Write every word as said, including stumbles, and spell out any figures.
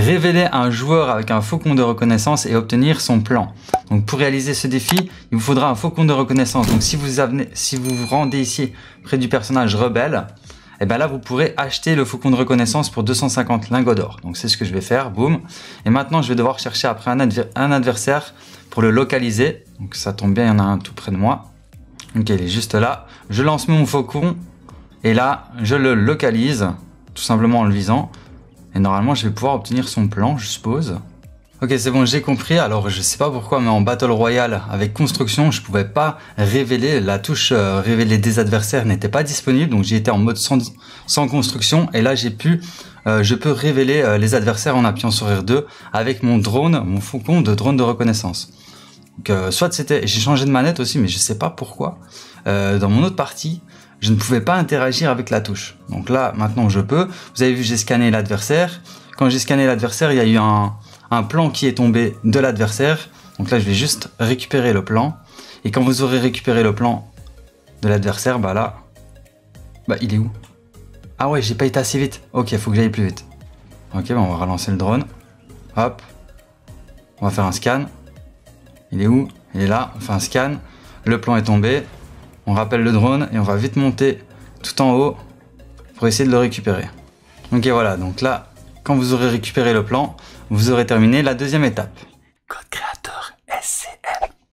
révéler un joueur avec un faucon de reconnaissance et obtenir son plan. Donc pour réaliser ce défi, il vous faudra un faucon de reconnaissance. Donc si vous avenez, si vous, vous rendez ici près du personnage rebelle, et bien là vous pourrez acheter le faucon de reconnaissance pour deux cent cinquante lingots d'or. Donc c'est ce que je vais faire, boum. Et maintenant je vais devoir chercher après un, adver un adversaire pour le localiser. Donc ça tombe bien, il y en a un tout près de moi. Ok, il est juste là. Je lance mon faucon et là je le localise tout simplement en le visant. Et normalement je vais pouvoir obtenir son plan, je suppose. Ok, c'est bon, j'ai compris. Alors je sais pas pourquoi, mais en Battle Royale avec construction, je pouvais pas révéler, la touche euh, révéler des adversaires n'était pas disponible, donc j'ai été en mode sans, sans construction. Et là j'ai pu, euh, je peux révéler euh, les adversaires en appuyant sur R deux avec mon drone, mon faucon de drone de reconnaissance. Donc euh, soit c'était, j'ai changé de manette aussi, mais je sais pas pourquoi. Euh, dans mon autre partie, je ne pouvais pas interagir avec la touche. Donc là, maintenant, je peux. Vous avez vu, j'ai scanné l'adversaire. Quand j'ai scanné l'adversaire, il y a eu un, un plan qui est tombé de l'adversaire. Donc là, je vais juste récupérer le plan. Et quand vous aurez récupéré le plan de l'adversaire, bah là, bah il est où? Ah ouais, j'ai pas été assez vite. Ok, il faut que j'aille plus vite. Ok, bah on va relancer le drone. Hop. On va faire un scan. Il est où? Il est là. On fait un scan. Le plan est tombé. On rappelle le drone et on va vite monter tout en haut pour essayer de le récupérer. Ok, voilà, donc là, quand vous aurez récupéré le plan, vous aurez terminé la deuxième étape.